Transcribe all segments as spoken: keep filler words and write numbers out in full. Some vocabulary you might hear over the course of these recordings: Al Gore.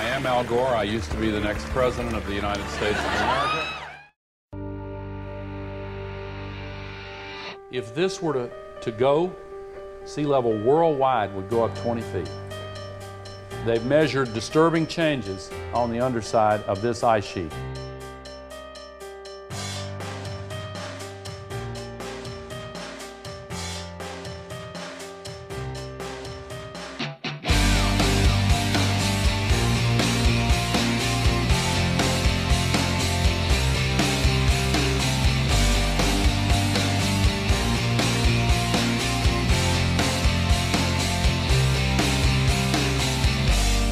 I am Al Gore. I used to be the next president of the United States of America. If this were to, to go, sea level worldwide would go up twenty feet. They've measured disturbing changes on the underside of this ice sheet.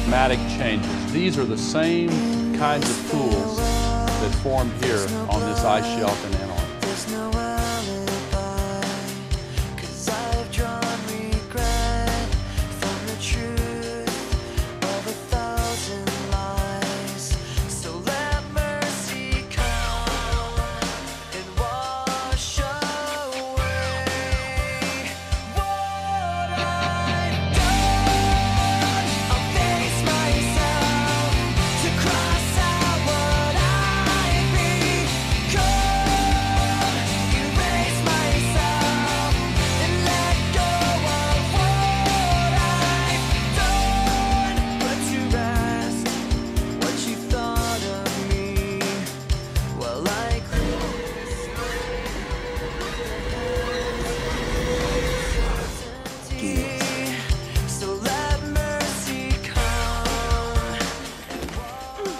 Dramatic changes. These are the same kinds of pools that formed here on this ice shelf in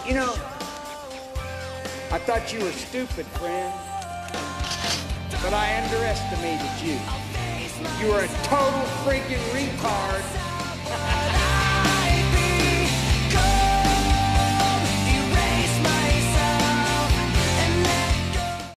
You know, I thought you were stupid, friend, but I underestimated you. You were a total freaking retard.